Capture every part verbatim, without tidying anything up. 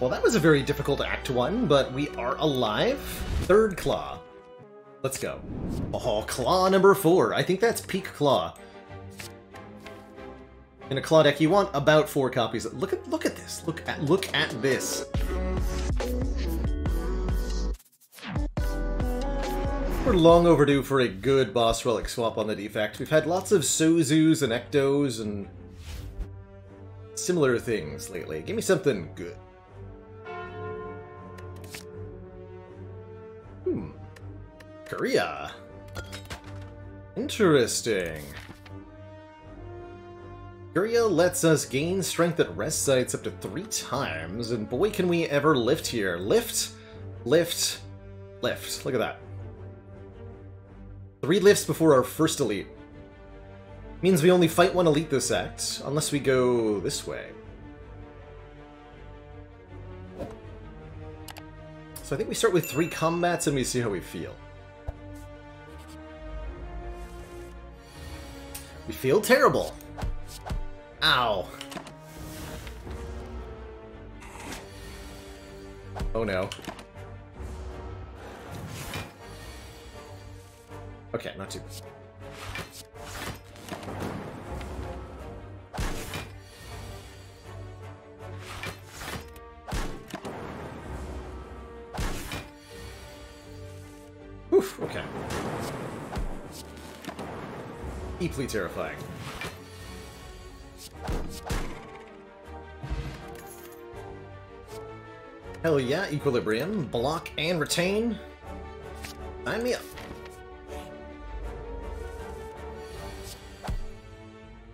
Well, that was a very difficult act one, but we are alive. Third claw. Let's go. Oh, claw number four. I think that's peak claw. In a claw deck, you want about four copies. Look at look at this. Look at look at this. We're long overdue for a good boss relic swap on the Defect. We've had lots of Sozus and Ectos and similar things lately. Give me something good. Hmm. Korea. Interesting. Korea lets us gain strength at rest sites up to three times, and boy can we ever lift here. Lift, lift, lift. Look at that. Three lifts before our first elite. Means we only fight one elite this act, unless we go this way. So I think we start with three combats and we see how we feel. We feel terrible. Ow. Oh no. Okay, not too. Oof, okay. Deeply terrifying. Hell yeah, equilibrium. Block and retain. Sign me up.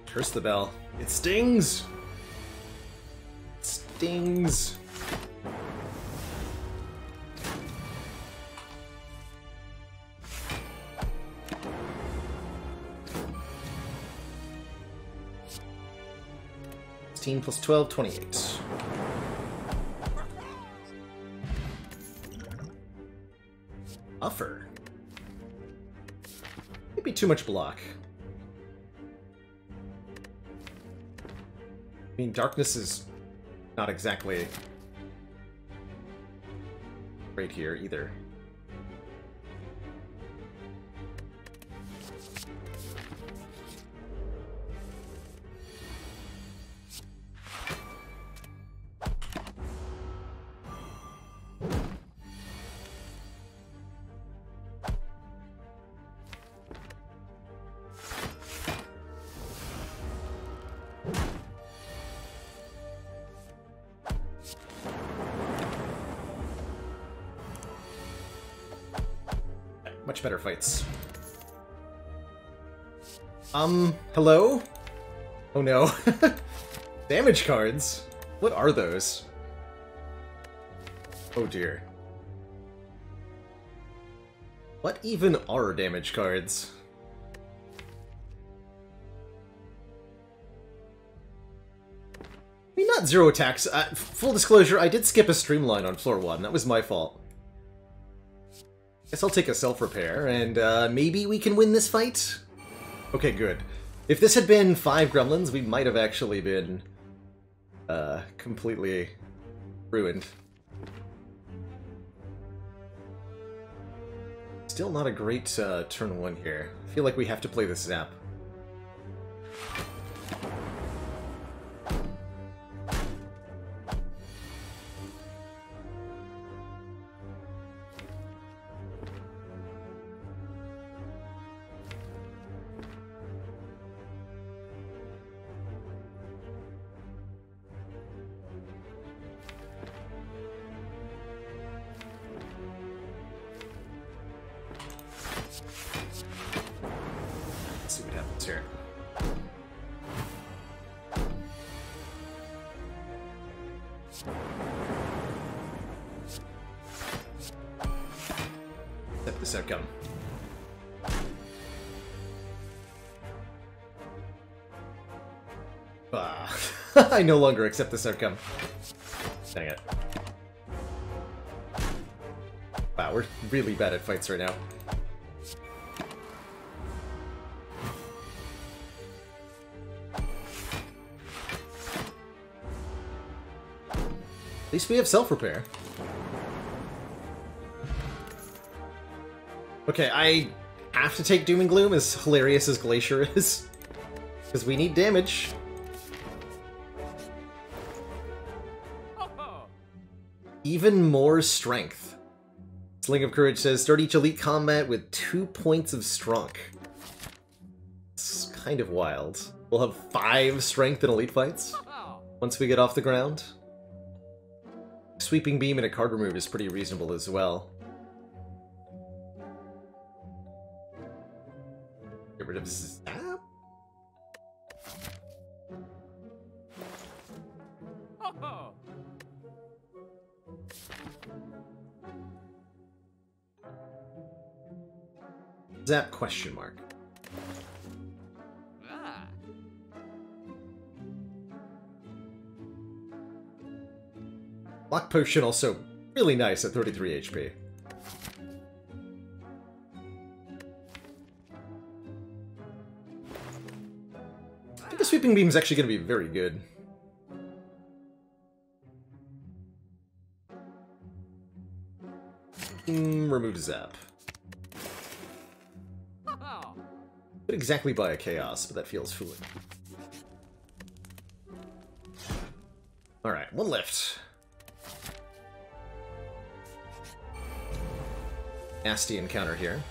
Curse the bell. It stings! It stings! sixteen plus twelve, twenty-eight. Buffer. Maybe too much block. I mean, darkness is not exactly right here either. Much better fights. Um, hello? Oh no. Damage cards? What are those? Oh dear. What even are damage cards? I mean, not zero attacks. Uh, full disclosure, I did skip a streamline on floor one. That was my fault. Guess I'll take a self-repair, and uh, maybe we can win this fight? Okay, good. If this had been five gremlins, we might have actually been uh, completely ruined. Still not a great uh, turn one here. I feel like we have to play the zap. This outcome. Ah, I no longer accept this outcome. Dang it. Wow, we're really bad at fights right now. At least we have self-repair. Okay, I have to take Doom and Gloom, as hilarious as Glacier is. Because we need damage. Even more strength. Sling of Courage says, start each elite combat with two points of strong. It's kind of wild. We'll have five strength in elite fights once we get off the ground. Sweeping Beam and a card remove is pretty reasonable as well. Get rid of Zap? Zap question mark. Lock Potion also really nice at thirty-three H P. I think the Sweeping Beam is actually going to be very good. Mm, remove Zap. Not exactly by a Chaos, but that feels foolish. Alright, one left. Nasty encounter here.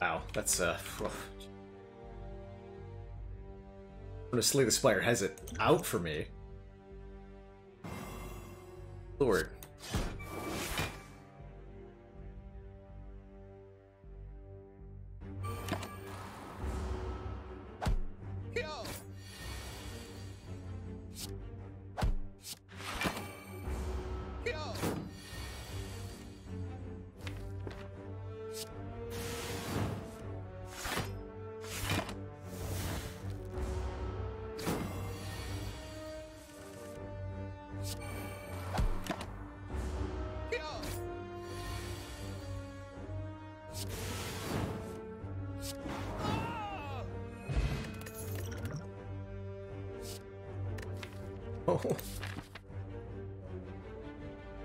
Wow, that's, uh... I'm gonna Slay the Spire has it out for me. Lord.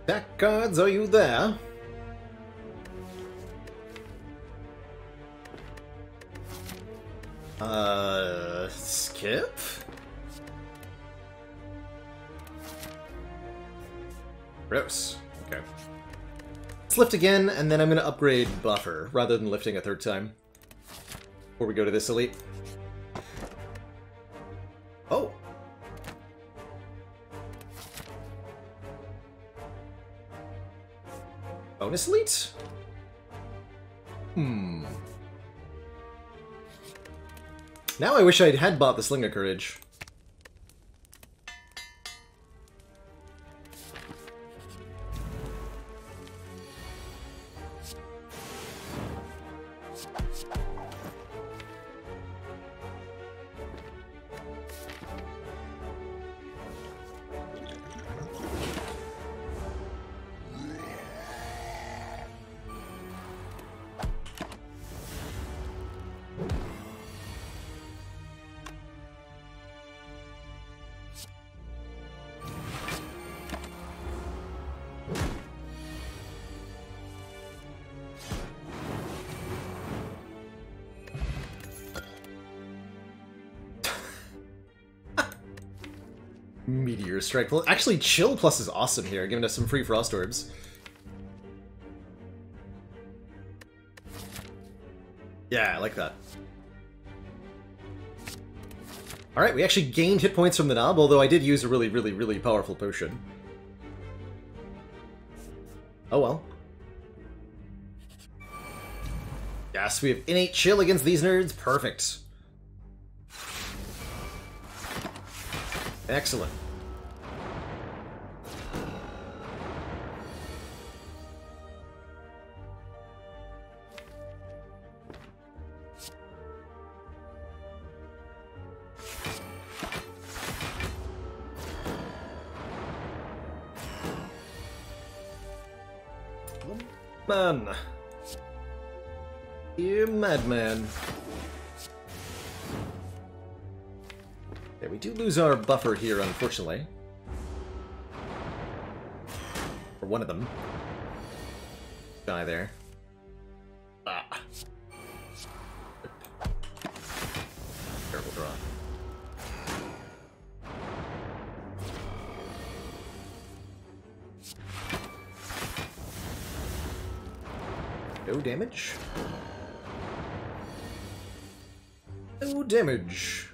Attack cards, are you there? Uh, skip? Gross. Okay. Let's lift again, and then I'm gonna upgrade Buffer, rather than lifting a third time. Before we go to this elite. Bonus elite? Hmm. Now I wish I had bought the Sling of Courage. Meteor Strike. Well, actually, Chill Plus is awesome here, giving us some free Frost Orbs. Yeah, I like that. Alright, we actually gained hit points from the knob, although I did use a really, really, really powerful potion. Oh well. Yes, we have innate chill against these nerds. Perfect. Excellent. Man. You madman. There, we do lose our buffer here, unfortunately. Or one of them. Die there. Ah. Terrible draw. No damage. No damage.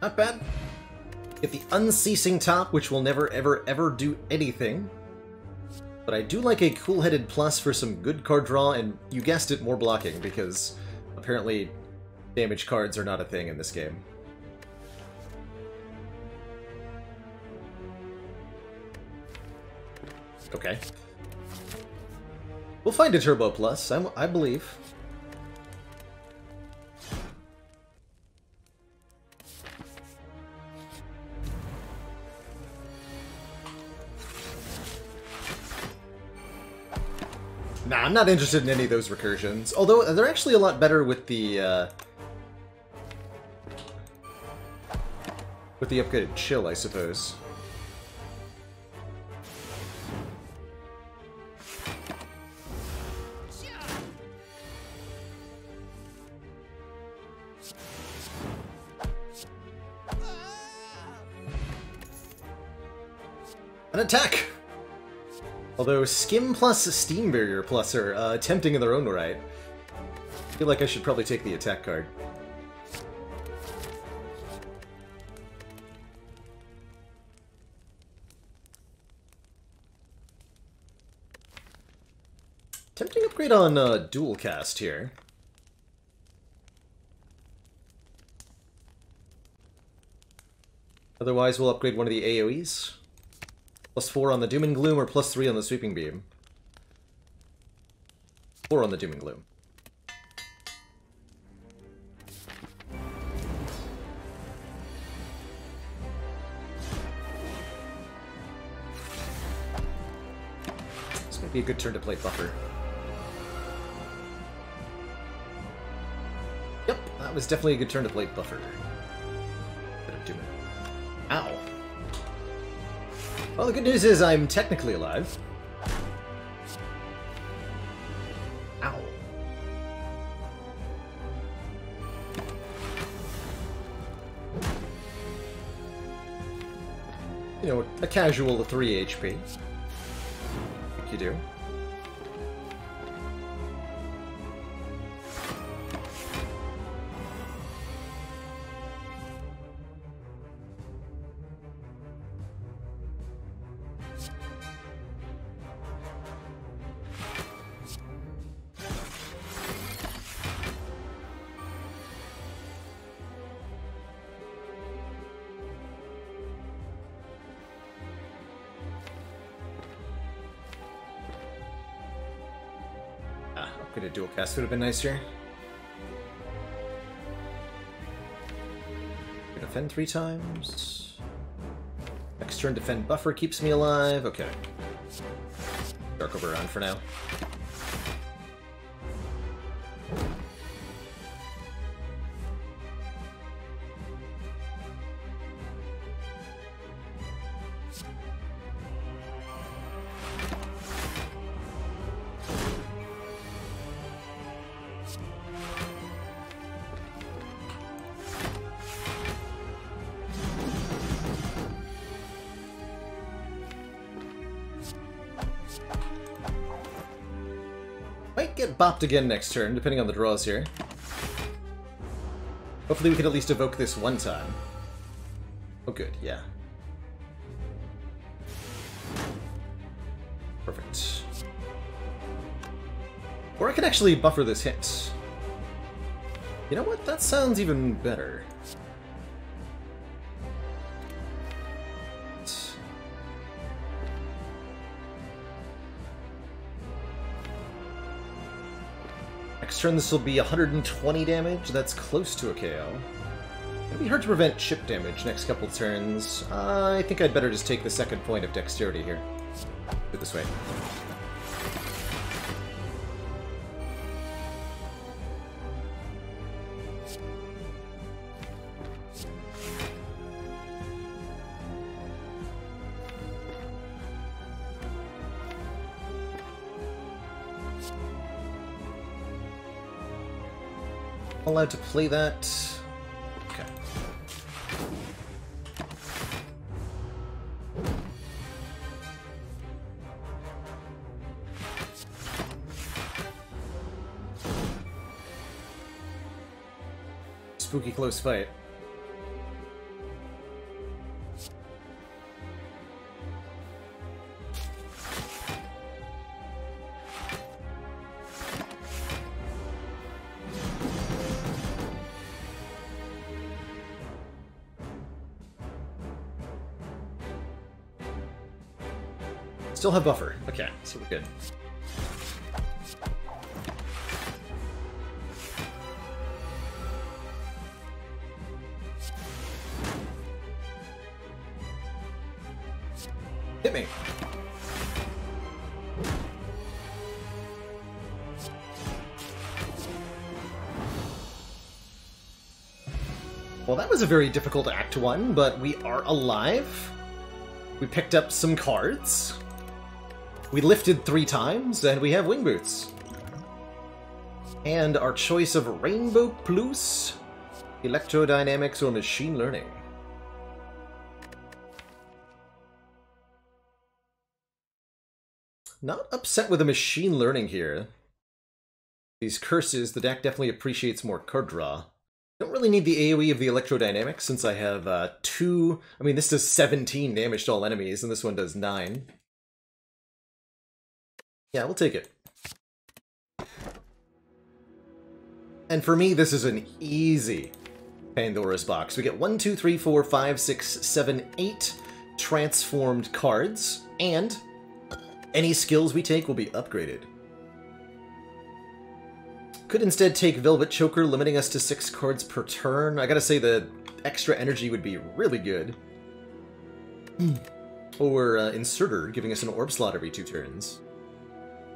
Not bad. Get the unceasing top, which will never ever ever do anything. But I do like a cool-headed plus for some good card draw, and you guessed it, more blocking, because apparently damage cards are not a thing in this game. Okay. We'll find a turbo plus, I'm, I believe. Nah, I'm not interested in any of those recursions. Although, they're actually a lot better with the... Uh, with the upgraded chill, I suppose. An attack! Although Skim plus Steam Barrier plus are uh, tempting in their own right. I feel like I should probably take the attack card. Tempting upgrade on uh, dual cast here. Otherwise, we'll upgrade one of the AoEs. Plus four on the Doom and Gloom, or plus three on the Sweeping Beam. Four on the Doom and Gloom. This might be a good turn to play Buffer. Yep, that was definitely a good turn to play Buffer. Bit of Doom and... Ow! Well, the good news is I'm technically alive. Ow. You know, a casual three H P. I think you do. A dual cast would have been nicer. Defend three times. Next turn, defend buffer keeps me alive. Okay. Dark over on for now. Bopped again next turn, depending on the draws here. Hopefully we can at least evoke this one time. Oh good, yeah. Perfect. Or I could actually buffer this hit. You know what? That sounds even better. Turn this will be one hundred twenty damage. That's close to a K O. It'll be hard to prevent chip damage next couple turns. Uh, I think I'd better just take the second point of dexterity here. Do it this way. I'm allowed to play that. Spooky close fight. Still have buffer. Okay, so we're good. A very difficult act one, but we are alive. We picked up some cards. We lifted three times, and we have wing boots. And our choice of Rainbow Plus, Electrodynamics, or Machine Learning. Not upset with the Machine Learning here. These curses, the deck definitely appreciates more card draw. Don't really need the AoE of the Electrodynamics since I have uh, two... I mean, this does seventeen damage to all enemies, and this one does nine. Yeah, we'll take it. And for me, this is an easy Pandora's Box. We get one, two, three, four, five, six, seven, eight transformed cards, and any skills we take will be upgraded. Could instead take Velvet Choker, limiting us to six cards per turn. I gotta say, the extra energy would be really good. Or uh, Inserter, giving us an orb slot every two turns.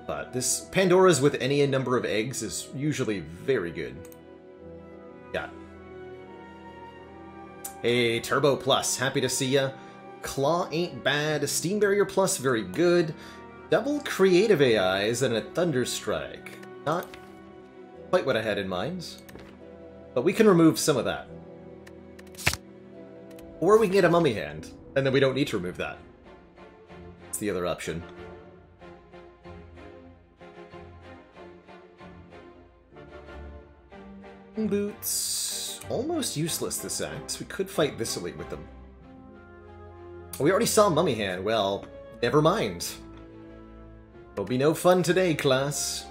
But this Pandora's with any number of eggs is usually very good. Yeah. Hey, Turbo Plus, happy to see ya. Claw ain't bad. Steam Barrier Plus, very good. Double Creative A Is and a Thunderstrike. Not quite what I had in mind, but we can remove some of that. Or we can get a mummy hand, and then we don't need to remove that. It's the other option. Boots, almost useless this act, so we could fight this elite with them. We already saw mummy hand, well, never mind. There'll be no fun today, class.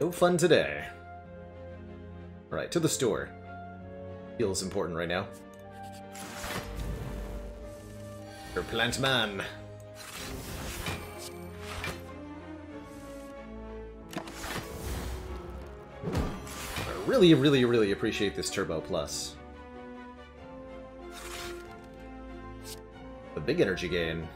No fun today. Alright, to the store. Feels important right now. Your plant man. I really, really, really appreciate this Turbo Plus. A big energy gain.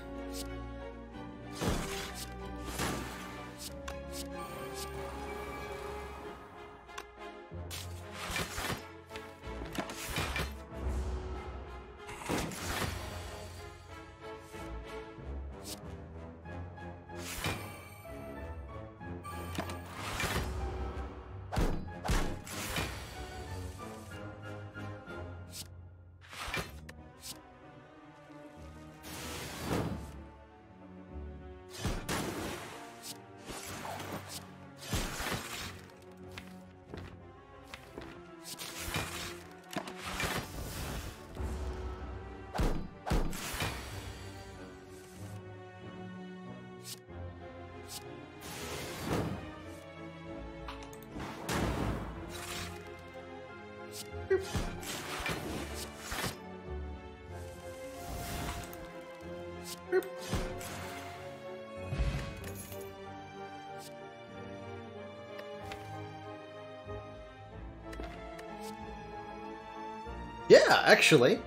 Yeah, actually.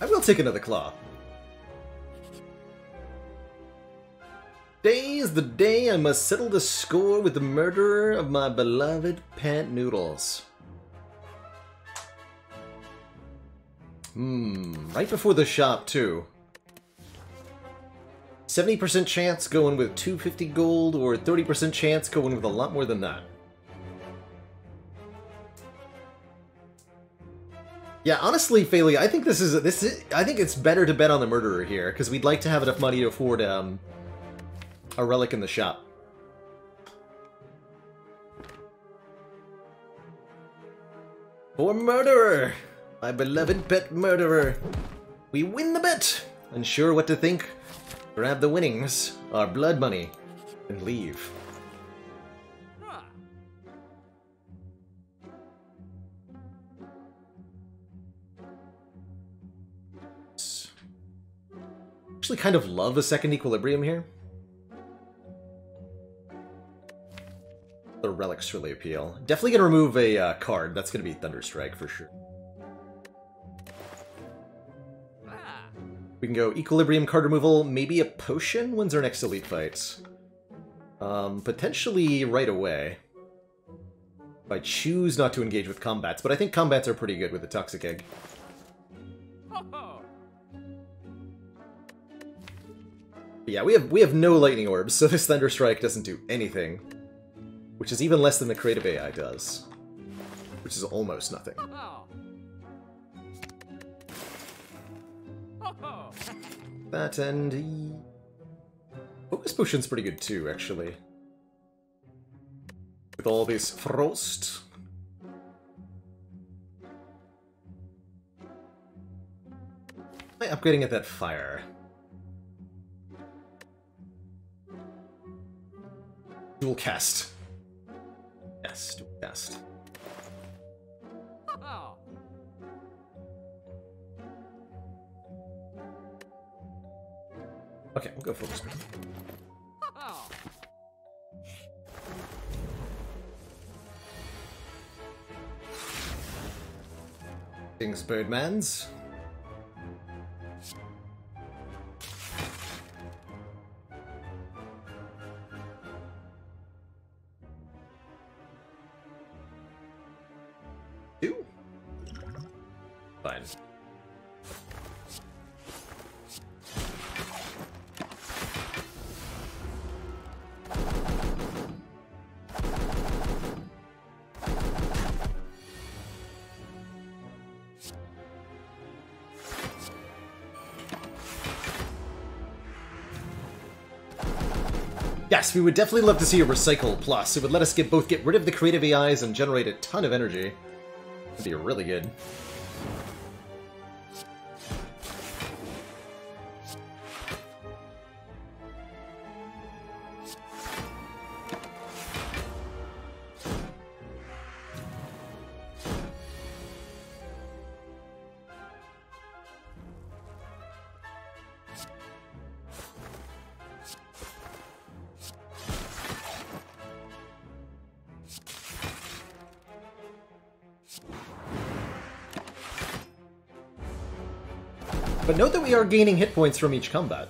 I will take another claw. Day's the day I must settle the score with the murderer of my beloved pant noodles. Hmm, right before the shop, too. seventy percent chance going with two hundred fifty gold, or thirty percent chance going with a lot more than that. Yeah, honestly, Phailey, I think this is a, this is, I think it's better to bet on the murderer here, because we'd like to have enough money to afford um, a relic in the shop. For murderer, my beloved pet murderer, we win the bet. Unsure what to think, grab the winnings, our blood money, and leave. Actually kind of love a second equilibrium here. The relics really appeal. Definitely gonna remove a uh, card. That's gonna be Thunderstrike for sure. Ah. We can go equilibrium, card removal, maybe a potion. When's our next elite fights? Um, potentially right away. If I choose not to engage with combats, but I think combats are pretty good with the Toxic Egg. Yeah, we have we have no lightning orbs, so this Thunderstrike doesn't do anything. Which is even less than the creative A I does. Which is almost nothing. That and... Focus Potion's pretty good too, actually. With all this frost. I'm upgrading at that fire. Dual cast. Yes, dual cast. Oh. Okay, we'll go focus. Oh. Things Birdman's. Yes, we would definitely love to see a Recycle Plus. It would let us get both get rid of the creative A Is and generate a ton of energy. That'd be really good. But note that we are gaining hit points from each combat.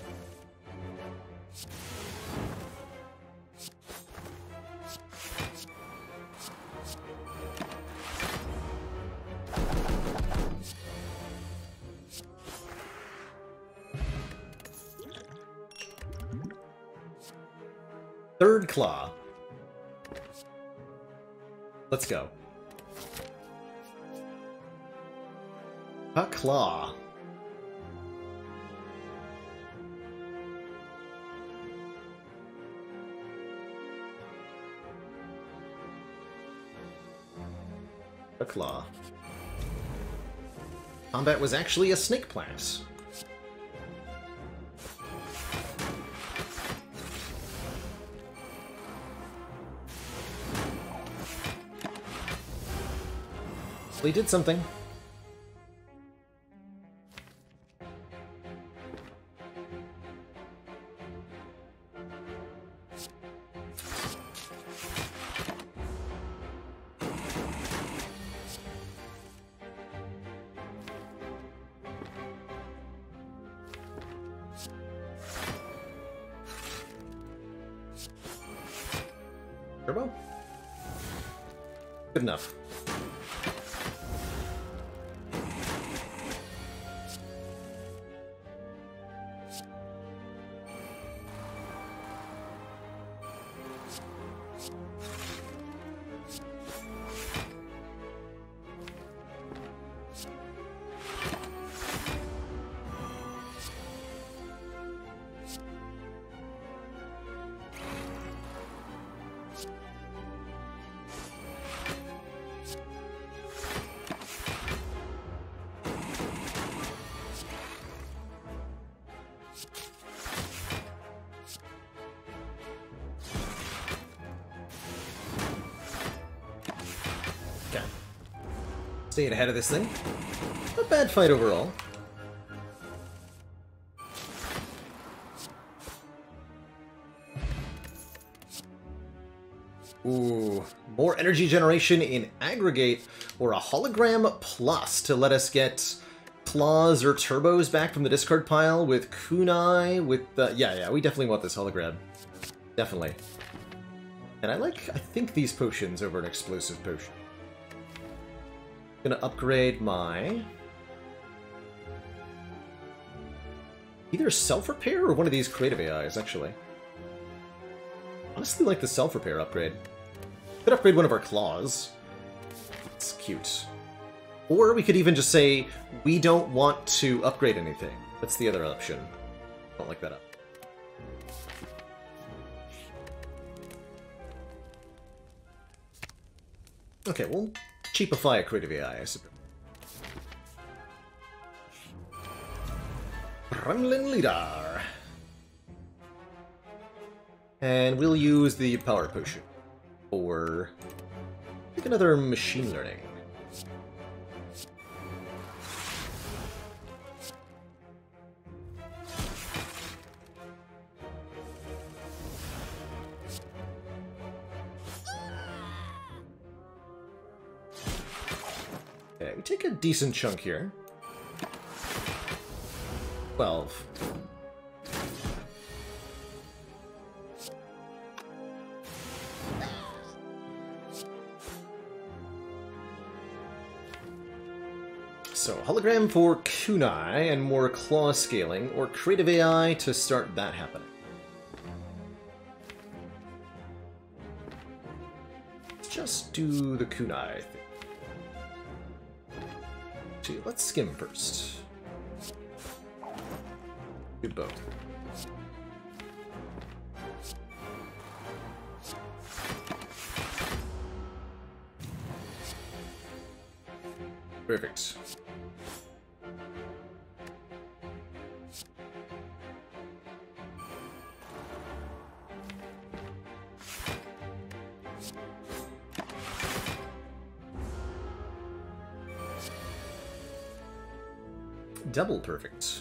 Third claw. Let's go. A claw. A claw. Combat was actually a snake plant. So he did something. Turbo? Good enough. Stayed ahead of this thing. Not a bad fight overall. Ooh, more energy generation in aggregate, or a hologram plus to let us get claws or turbos back from the discard pile with kunai. With the yeah, yeah, we definitely want this hologram, definitely. And I like, I think these potions over an explosive potion. Gonna upgrade my either self-repair or one of these creative A Is, actually. Honestly, like the self-repair upgrade. Could upgrade one of our claws. It's cute. Or we could even just say, we don't want to upgrade anything. That's the other option. Don't like that up. Okay, well... cheapify a creative A I, I suppose. Gremlin Leader. And we'll use the power potion. Or pick another machine learning. We take a decent chunk here. Twelve. So, hologram for kunai and more claw scaling, or creative A I to start that happening. Let's just do the kunai thing. Let's skim first. Do both. Perfect. Double perfect.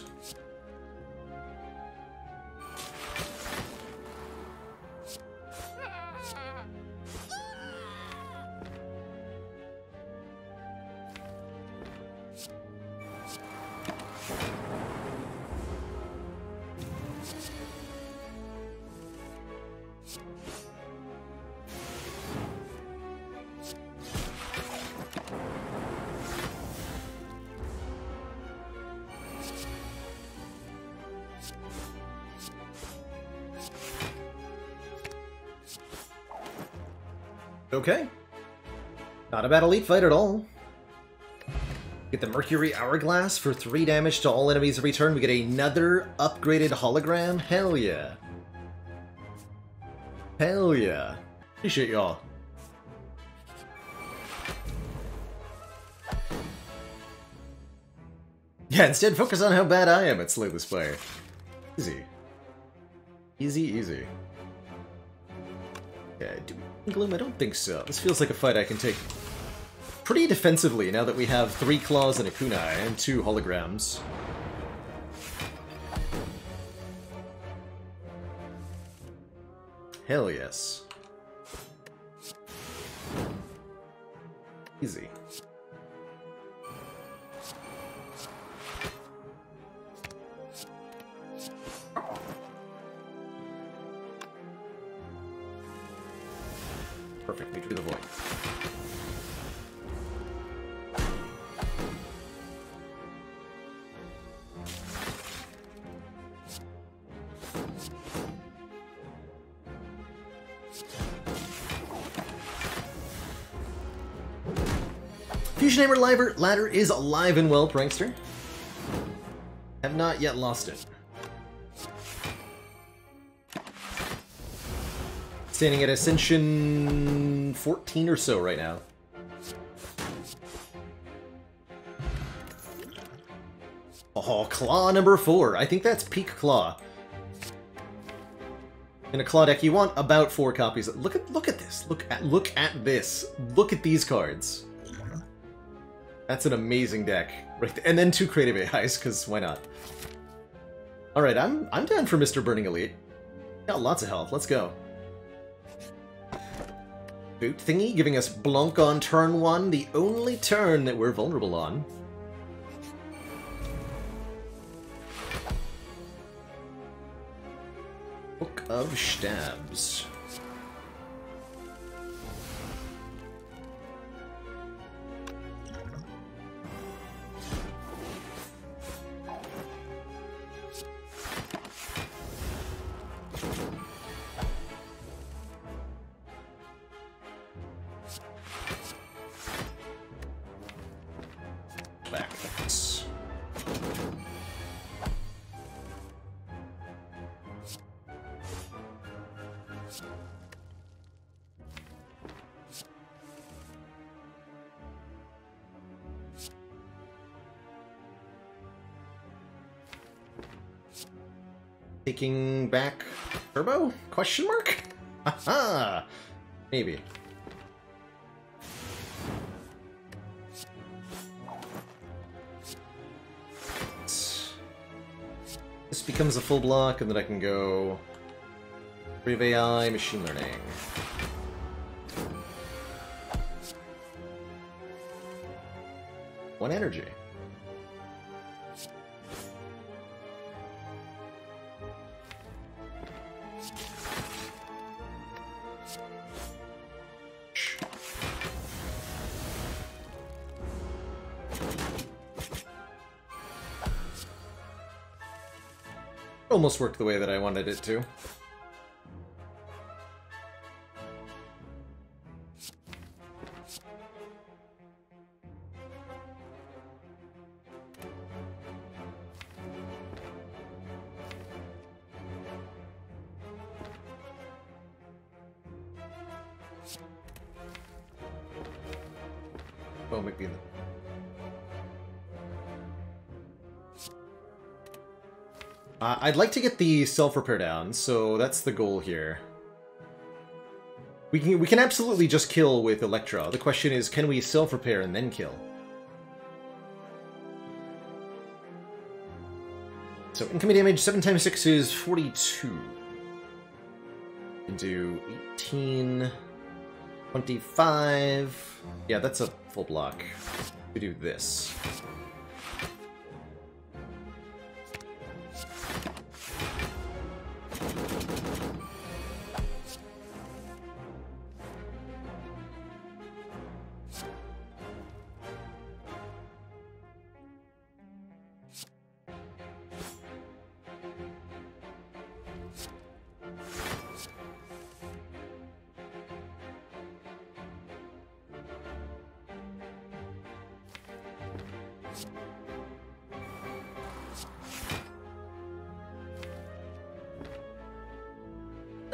Okay. Not a bad elite fight at all. Get the Mercury Hourglass for three damage to all enemies every turn. We get another upgraded hologram. Hell yeah. Hell yeah. Appreciate y'all. Yeah, instead focus on how bad I am at Slay the Spire. Easy. Easy, easy. Okay, do Gloom? I don't think so. This feels like a fight I can take pretty defensively now that we have three claws and a kunai and two holograms. Hell yes. Easy. Perfect, Nature to the Void. Fusion Hammer Liver Ladder is alive and well, Prankster. Have not yet lost it. Standing at Ascension fourteen or so right now. Oh, Claw number four. I think that's peak Claw. In a Claw deck, you want about four copies. Look at look at this. Look at look at this. Look at these cards. That's an amazing deck, right? There. And then two creative A Is, because why not? All right, I'm I'm down for Mister Burning Elite. Got lots of health. Let's go. Boot thingy, giving us Blanc on turn one, the only turn that we're vulnerable on. Book of Stabs. Taking back Turbo? Question mark? Haha! Maybe. This becomes a full block, and then I can go Brave A I, Machine Learning. One energy. Almost worked the way that I wanted it to. Oh, maybe the Uh, I'd like to get the self-repair down, so that's the goal here. We can we can absolutely just kill with Electra. The question is, can we self-repair and then kill? So incoming damage, seven times six is forty-two. We can do eighteen, twenty-five. Yeah, that's a full block. We do this.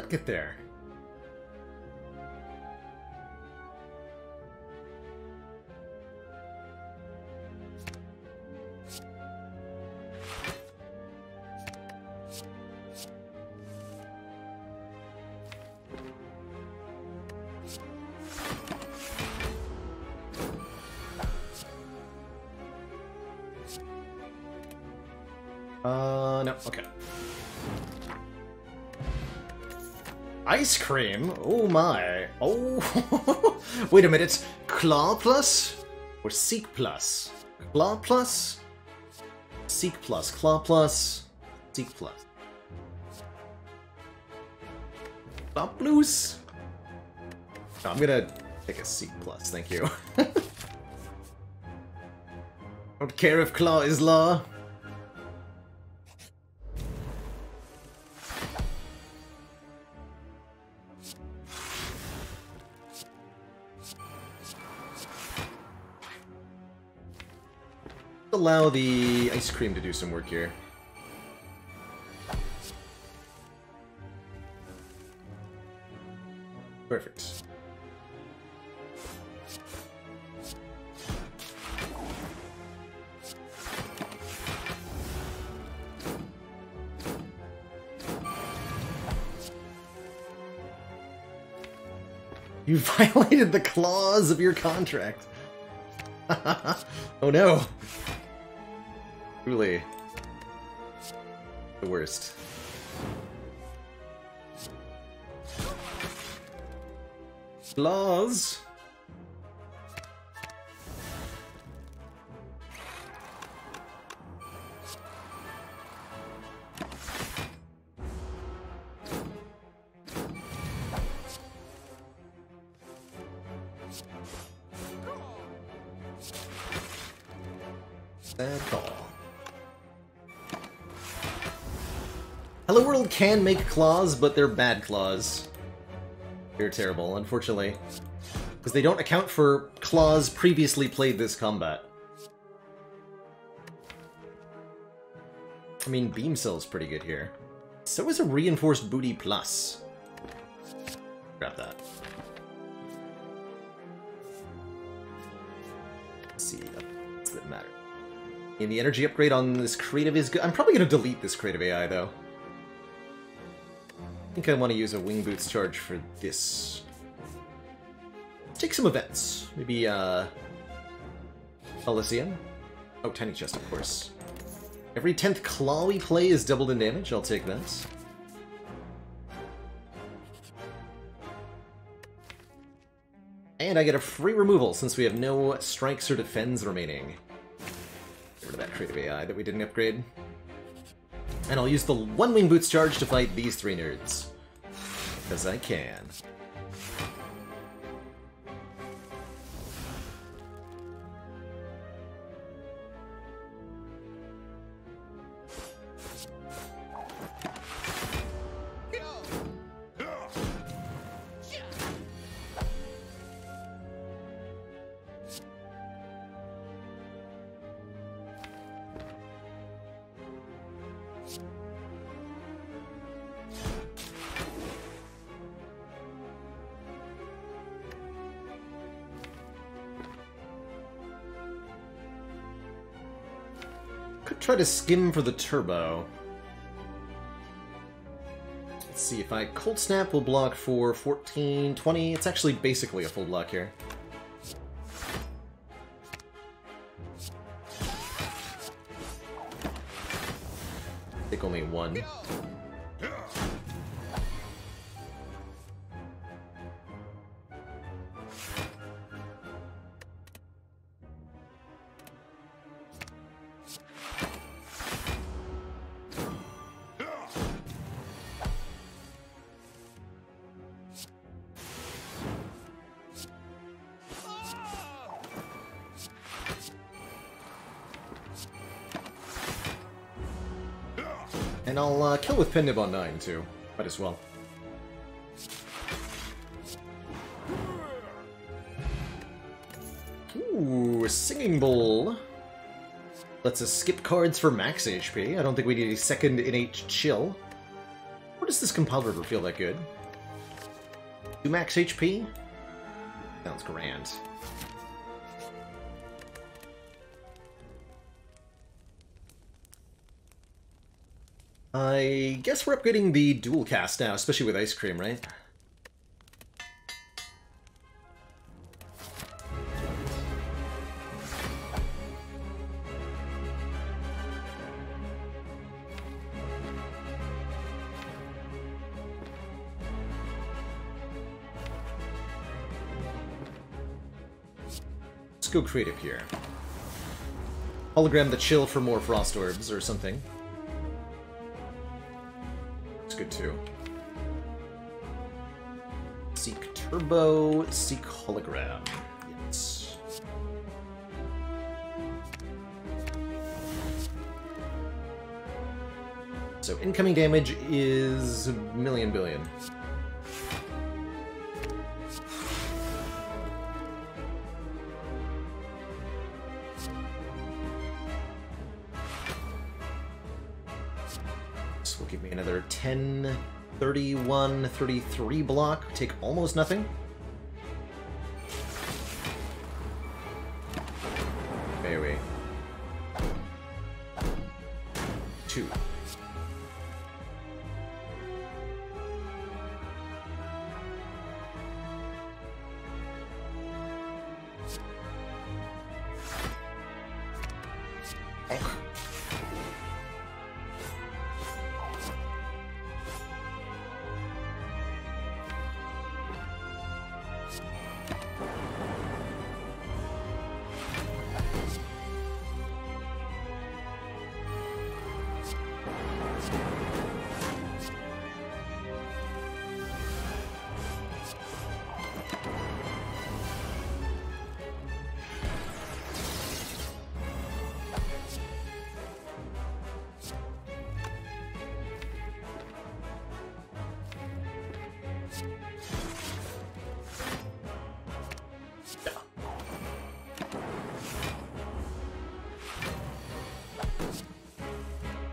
Get there. Uh, no, okay. Ice cream? Oh my. Oh. Wait a minute. Claw plus? Or Seek plus? Claw plus? Seek plus. Claw plus? Seek plus. Claw plus? No, I'm gonna take a Seek plus, thank you. Don't care if Claw is law. Allow the ice cream to do some work here. Perfect. You violated the clause of your contract. Oh no. Truly, the worst. Claws. Hello World can make claws, but they're bad claws. They're terrible, unfortunately. Because they don't account for claws previously played this combat. I mean, Beam Cell's pretty good here. So is a Reinforced Booty Plus. Grab that. Let's see, does that matter? And the energy upgrade on this creative is good. I'm probably going to delete this creative A I, though. I think I want to use a Wing Boots charge for this. Let's take some events. Maybe, uh... Coliseum? Oh, Tiny Chest, of course. Every tenth claw we play is doubled in damage. I'll take that. And I get a free removal, since we have no strikes or defends remaining. Get rid of that creative A I that we didn't upgrade. And I'll use the one Wing Boots charge to fight these three nerds. Because I can. Try to skim for the turbo. Let's see if I Cold Snap will block for fourteen, twenty. It's actually basically a full block here. I think only one. And I'll uh, kill with Pen Nib on nine, too. Might as well. Ooh, a Singing Bowl. Let's uh, skip cards for max H P. I don't think we need a second innate chill. Or does this compiled river feel that good? Do max H P? Sounds grand. I guess we're upgrading the dual cast now, especially with ice cream, right? Let's go creative here. Hologram the chill for more frost orbs or something. Good too. Seek Turbo Seek Hologram. Yes. So incoming damage is a million billion. This will give me another ten. thirty-one, thirty-three block, take almost nothing. There we go. Two.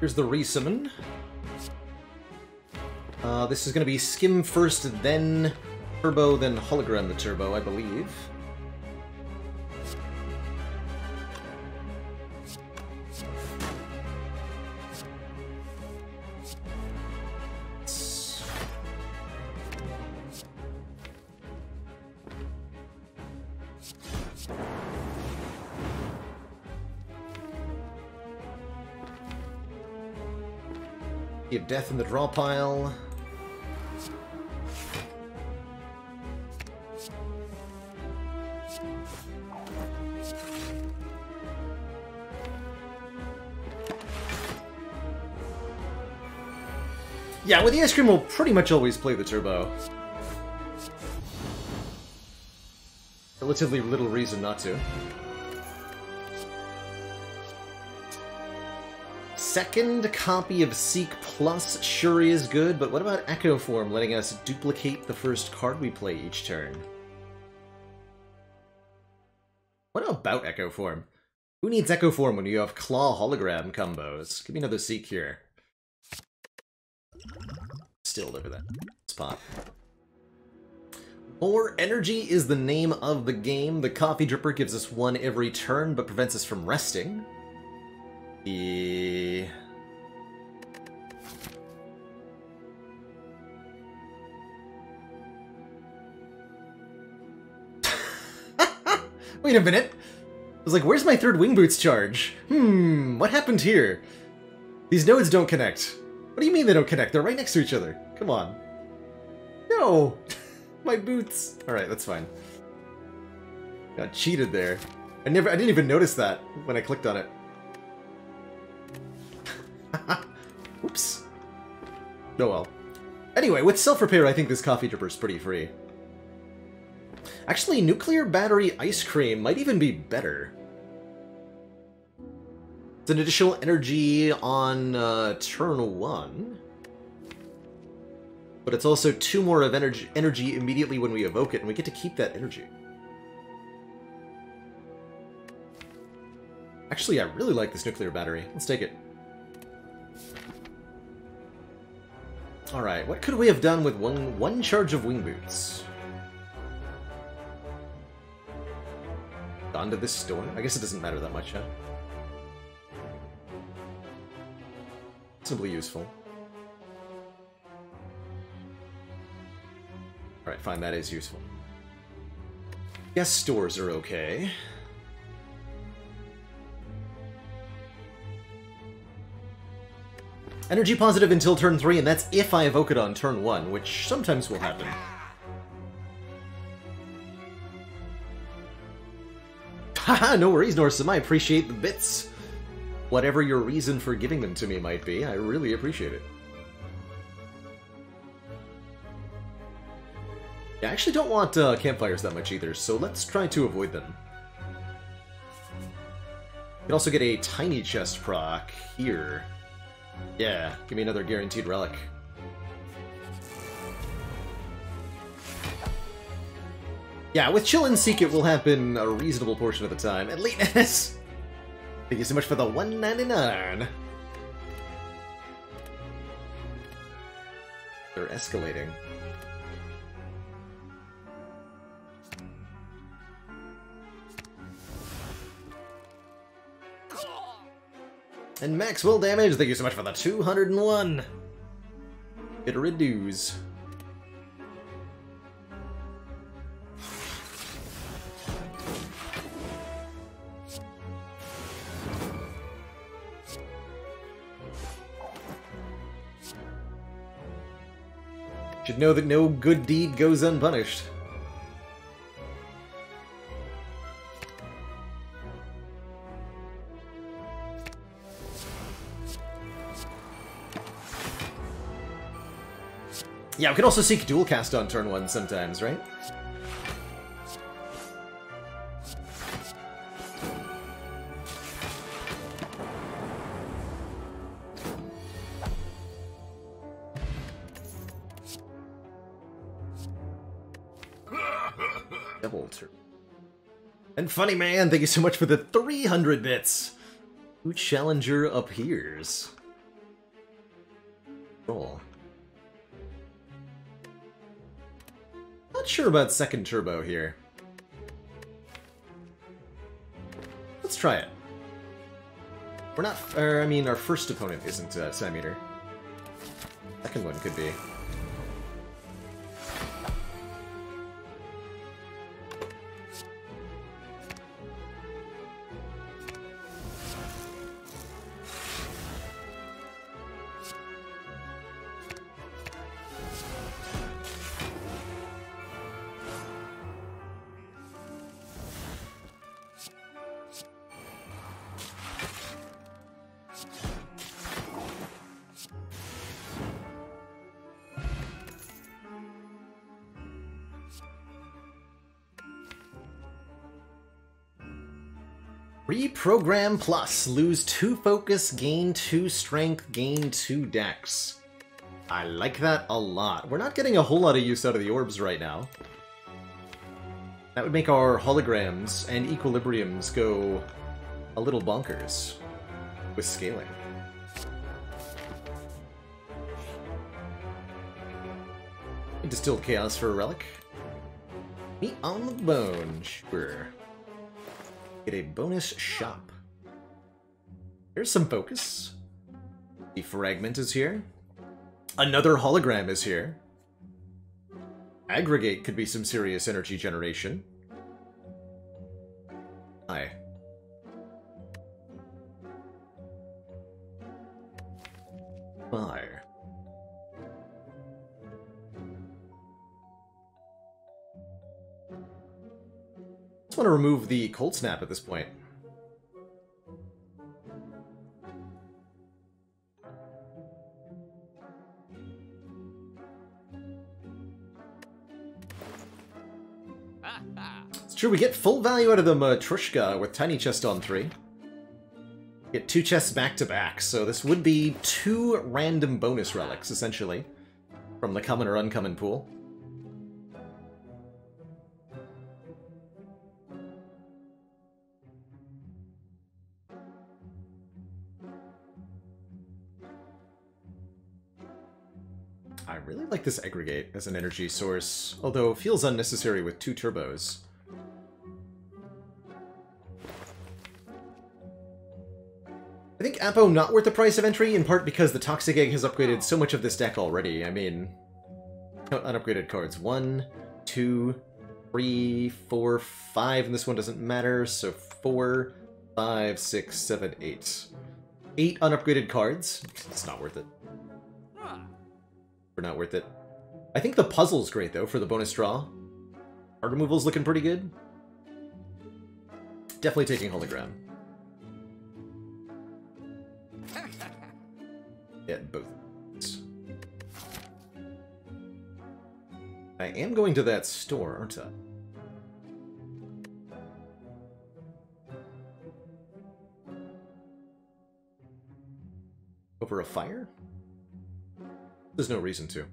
Here's the resummon. Uh, this is going to be skim first, then turbo, then hologram the turbo, I believe. Give death in the draw pile. Yeah, with the ice cream, we'll pretty much always play the turbo. Relatively little reason not to. Second copy of Seek Plus sure is good, but what about Echo Form letting us duplicate the first card we play each turn? What about Echo Form? Who needs Echo Form when you have Claw Hologram combos? Give me another Seek here. Still over that spot. More energy is the name of the game. The coffee dripper gives us one every turn, but prevents us from resting. The Wait a minute. I was like, where's my third wing boots charge? Hmm, what happened here? These nodes don't connect. What do you mean they don't connect? They're right next to each other. Come on. No! My boots! Alright, that's fine. Got cheated there. I never I didn't even notice that when I clicked on it. Oops. Oh well. Anyway, with self-repair, I think this coffee dripper's pretty free. Actually, nuclear battery ice cream might even be better. It's an additional energy on uh, turn one. But it's also two more of energy, energy immediately when we evoke it, and we get to keep that energy. Actually, I really like this nuclear battery. Let's take it. Alright, what could we have done with one one charge of wing boots? Onto this store? I guess it doesn't matter that much, huh? Simply useful. Alright, fine, that is useful. Guess stores are okay. Energy positive until turn three, and that's if I evoke it on turn one, which sometimes will happen. Haha, no worries, Norsim, I appreciate the bits. Whatever your reason for giving them to me might be, I really appreciate it. I actually don't want uh, campfires that much either, so let's try to avoid them. You can also get a tiny chest proc here. Yeah, give me another guaranteed relic. Yeah, with Chill and Seek it will happen a reasonable portion of the time. At least. Thank you so much for the one ninety-nine. They're escalating. And Maxwell Damage, thank you so much for the two hundred and one. It reduces. Should know that no good deed goes unpunished. Yeah, we can also Seek Dual Cast on turn one sometimes, right? Double turn. And Funny Man, thank you so much for the three hundred bits! New challenger appears. Roll. Not sure about second turbo here. Let's try it. We're not, or I mean, our first opponent isn't uh, Simeter. Second one could be. Reprogram Plus. Lose two focus, gain two strength, gain two dex. I like that a lot. We're not getting a whole lot of use out of the orbs right now. That would make our holograms and equilibriums go a little bonkers with scaling. Distilled Chaos for a relic. Meat on the bone, sure. Get a bonus shop. Here's some focus. The fragment is here. Another hologram is here. Aggregate could be some serious energy generation. Hi. Fire. I just want to remove the cold snap at this point. It's true, we get full value out of the Matrushka with Tiny Chest on three. Get two chests back to back, so this would be two random bonus relics, essentially, from the common or uncommon pool. I really like this aggregate as an energy source, although it feels unnecessary with two turbos. I think Apo not worth the price of entry, in part because the Toxic Egg has upgraded so much of this deck already. I mean, unupgraded cards. One, two, three, four, five, and this one doesn't matter, so four, five, six, seven, eight. Eight unupgraded cards? It's not worth it. Not worth it. I think the puzzle's great though for the bonus draw. Card removal's looking pretty good. Definitely taking hologram. Yeah, both. I am going to that store, aren't I? Over a fire? There's no reason to.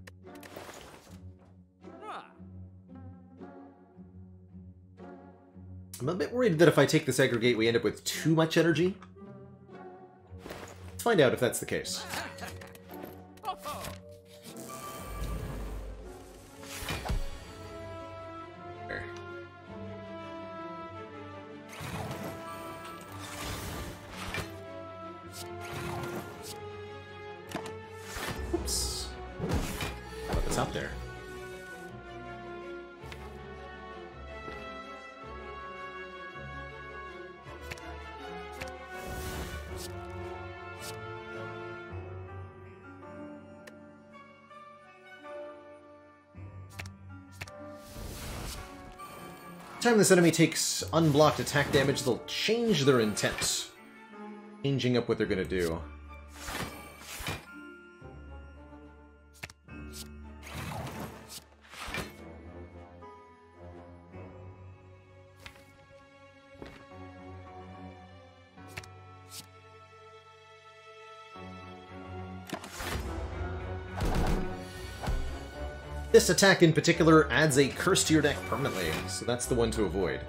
I'm a bit worried that if I take this aggregate, we end up with too much energy. Let's find out if that's the case. There. Oops. Put this up there. Time this enemy takes unblocked attack damage, they'll change their intent. Changing up what they're gonna do. This attack in particular adds a curse to your deck permanently, so that's the one to avoid.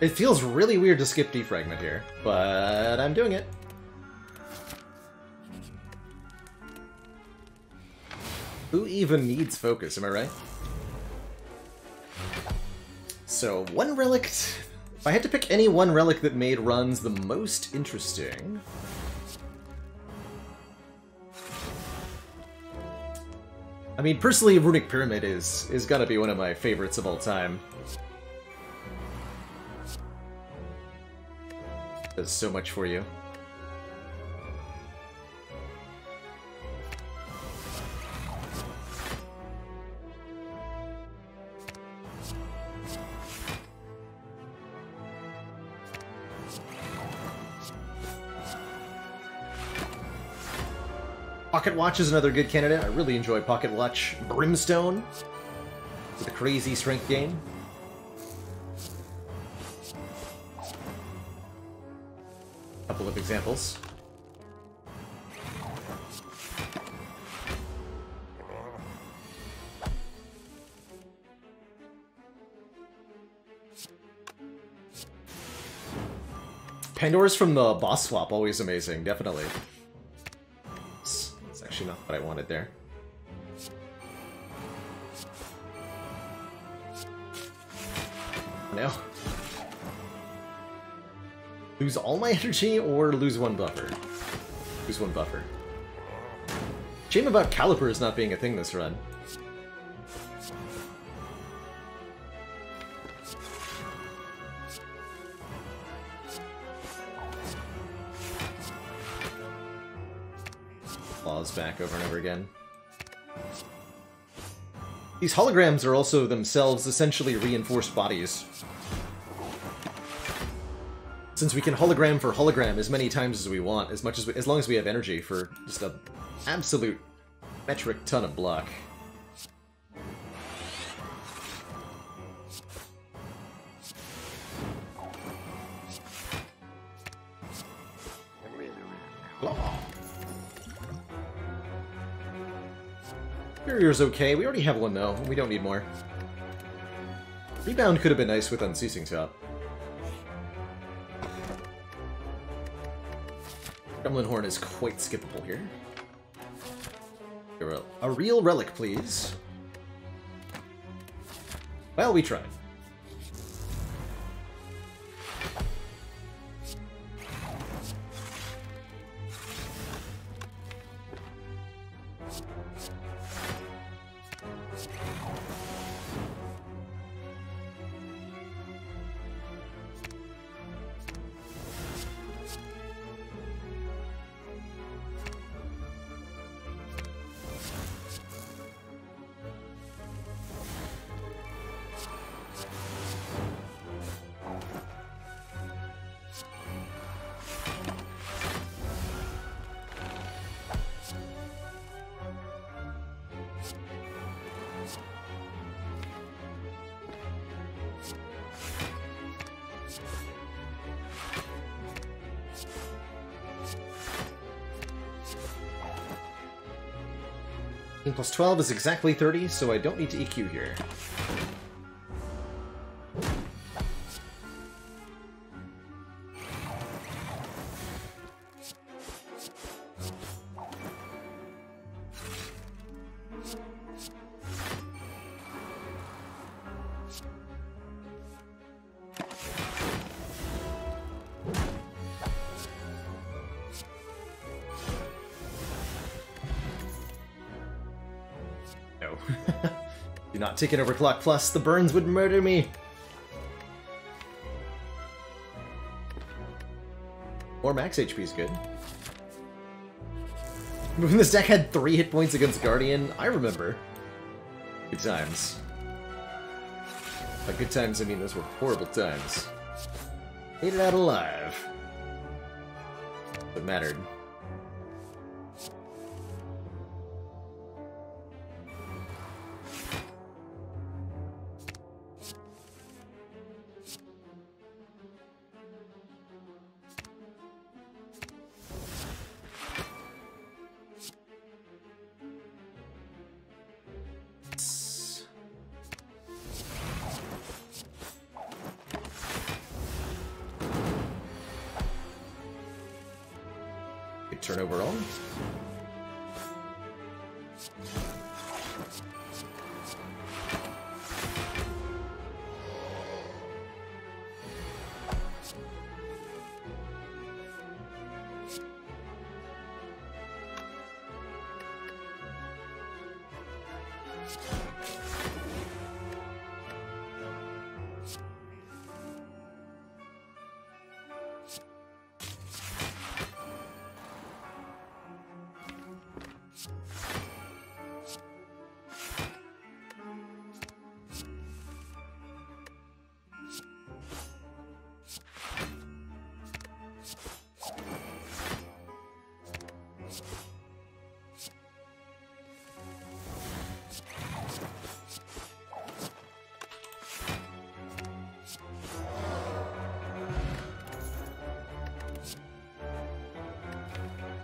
It feels really weird to skip Defragment here, but I'm doing it. Who even needs focus, am I right? So, one relic... If I had to pick any one relic that made runs the most interesting... I mean, personally, Runic Pyramid is, is gotta be one of my favorites of all time. Does so much for you. Pocket Watch is another good candidate. I really enjoy Pocket Watch. Brimstone with a crazy strength gain. Of examples. Pandora's from the boss swap, always amazing, definitely. It's actually not what I wanted there. No. Lose all my energy, or lose one buffer? Lose one buffer. Shame about calipers not being a thing this run. Claws back over and over again. These holograms are also themselves essentially reinforced bodies. Since we can hologram for hologram as many times as we want, as much as we, as long as we have energy for just an absolute metric ton of block. Claw. Barrier's okay. We already have one, though. We don't need more. Rebound could have been nice with Unceasing Top. Gremlin Horn is quite skippable here. A real relic, please. Well, we tried. plus twelve is exactly thirty, so I don't need to E Q here. Ticket Overclock Plus, the burns would murder me! Or max H P is good. When this deck had three hit points against Guardian, I remember. Good times. By good times, I mean those were horrible times. Made it out alive. But mattered.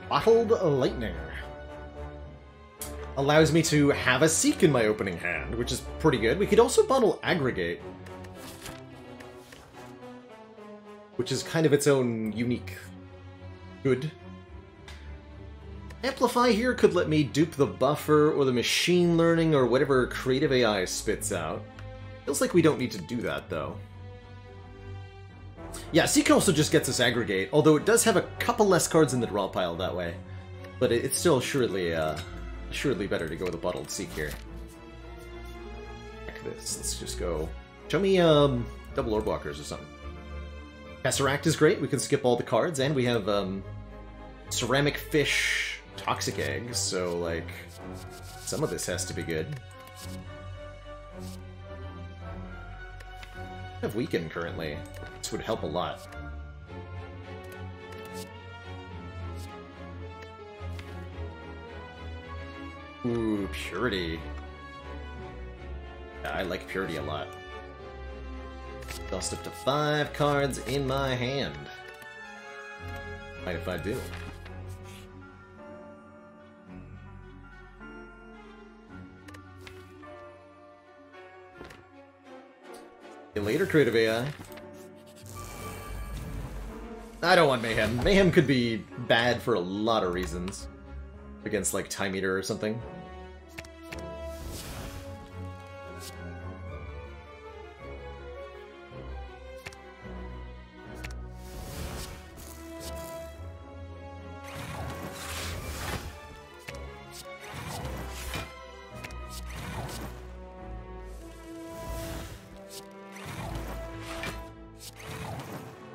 Bottled Lightning allows me to have a Seek in my opening hand, which is pretty good. We could also bottle Aggregate, which is kind of its own unique good. Amplify here could let me dupe the buffer or the machine learning or whatever creative A I spits out. Feels like we don't need to do that, though. Yeah, Seek also just gets us Aggregate, although it does have a couple less cards in the draw pile that way. But it's still surely, uh, surely better to go with a bottled Seek here. Check this. Let's just go... Show me, um, double Orb Walkers or something. Tesseract is great. We can skip all the cards, and we have, um, Ceramic Fish, Toxic Egg, so, like, some of this has to be good. I have Weaken currently. This would help a lot. Ooh, Purity. Yeah, I like Purity a lot. Lost up to five cards in my hand. Mind if I do? Later, creative A I. I don't want Mayhem. Mayhem could be bad for a lot of reasons. Against, like, Time Eater or something.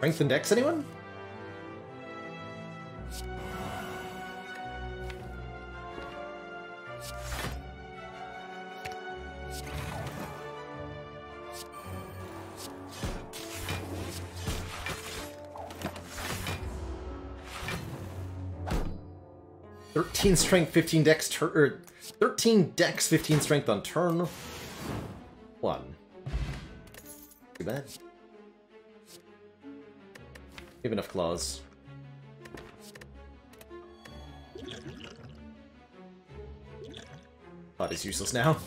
Strength and Dex, anyone? thirteen strength, fifteen dex, tur er, thirteen dex, fifteen strength on turn one. Too bad. We have enough claws. Bot is useless now.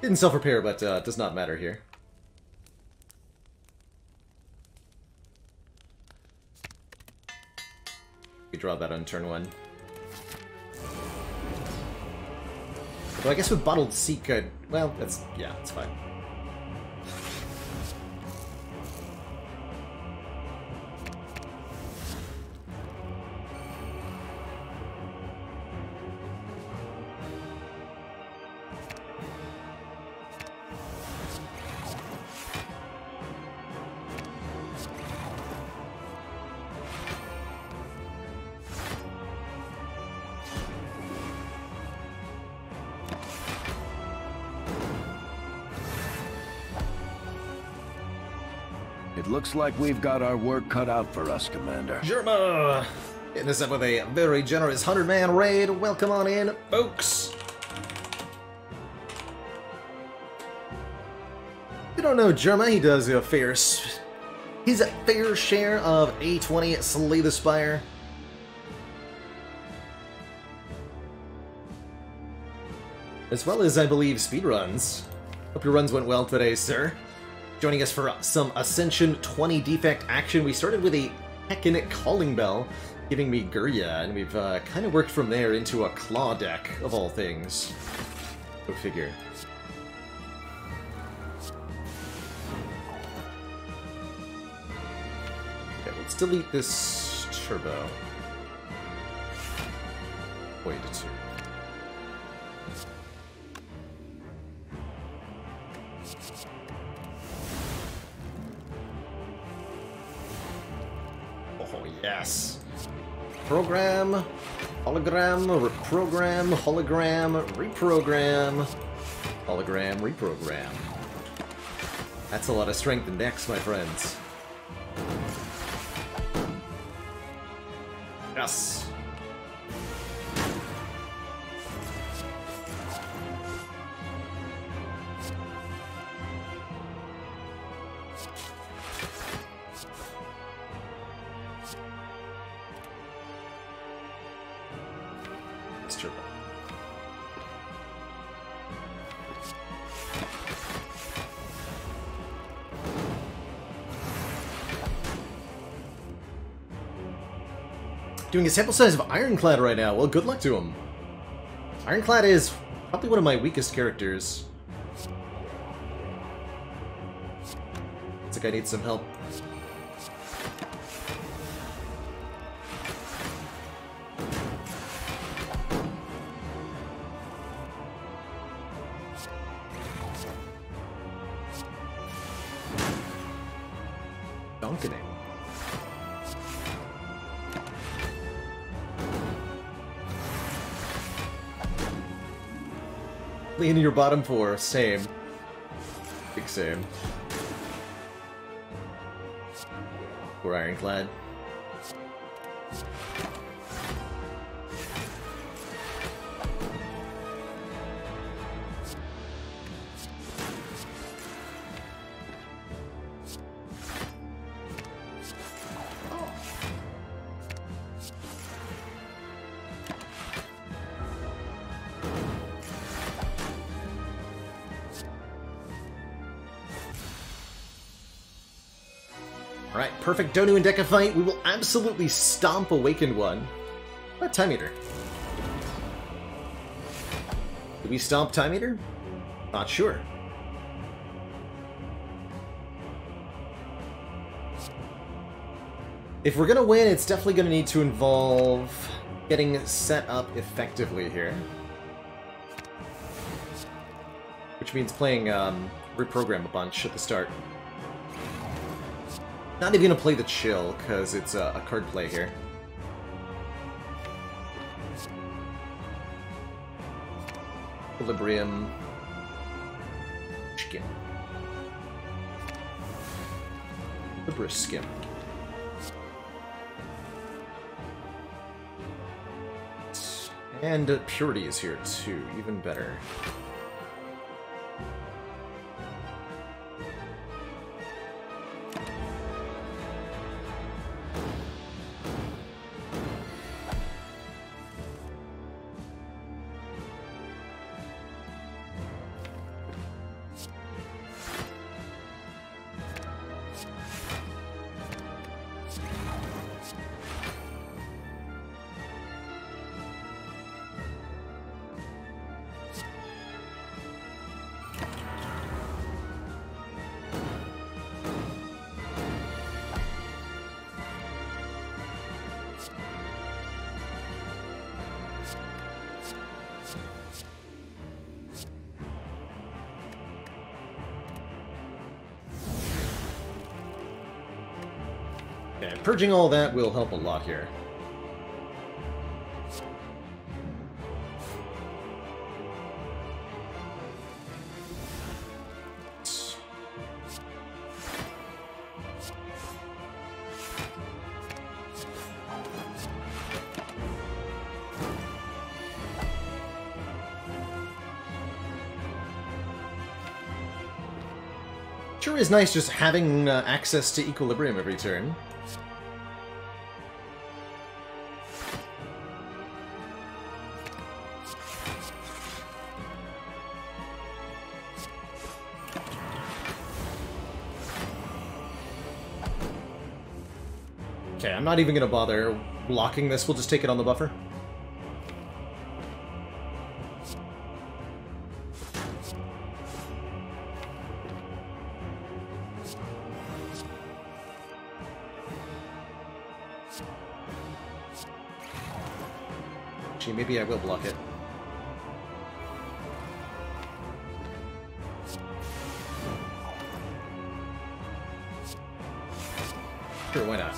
Didn't self-repair, but uh, does not matter here. We draw that on turn one. Well, I guess with Bottled Seek, I'd, well, that's, yeah, that's fine. Looks like we've got our work cut out for us, Commander. Germa! Hitting us up with a very generous hundred man raid. Welcome on in, folks! If you don't know Germa, he does a fair... He's a fair share of A twenty Slay the Spire. As well as, I believe, speedruns. Hope your runs went well today, sir. Joining us for some Ascension twenty Defect action. We started with a heckin' Calling Bell, giving me Gurya, and we've uh, kind of worked from there into a Claw deck, of all things. Go figure. Okay, let's delete this Turbo. Wait a second. Yes. Program, hologram, reprogram, hologram, reprogram, hologram, reprogram. That's a lot of strength and dex, my friends. Yes. Doing a sample size of Ironclad right now. Well, good luck to him. Ironclad is probably one of my weakest characters. It's like I need some help. Into your bottom four, same. Big same. We're Ironclad. Alright, perfect Donu and Deca fight. We will absolutely stomp Awakened One. What Time Eater? Did we stomp Time Eater? Not sure. If we're gonna win, it's definitely gonna need to involve getting set up effectively here. Which means playing um, Reprogram a bunch at the start. Not even gonna play the Chill, because it's a, a card play here. Equilibrium. Skim. Equilibrium Skim. And Purity is here too, even better. Purging all that will help a lot here. Sure is nice just having uh, access to Equilibrium every turn. Not even gonna bother blocking this, we'll just take it on the buffer. Gee, maybe I will block it. Sure, why not?